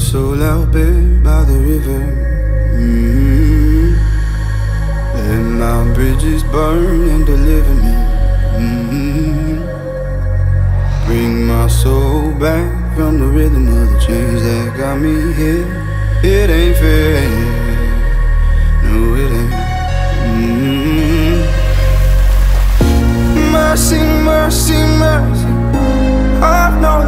so loud, babe, by the river. And my bridges burn and deliver me. Bring my soul back from the rhythm of the chains that got me here. It ain't fair, no it ain't. Mercy, mercy, mercy, I've known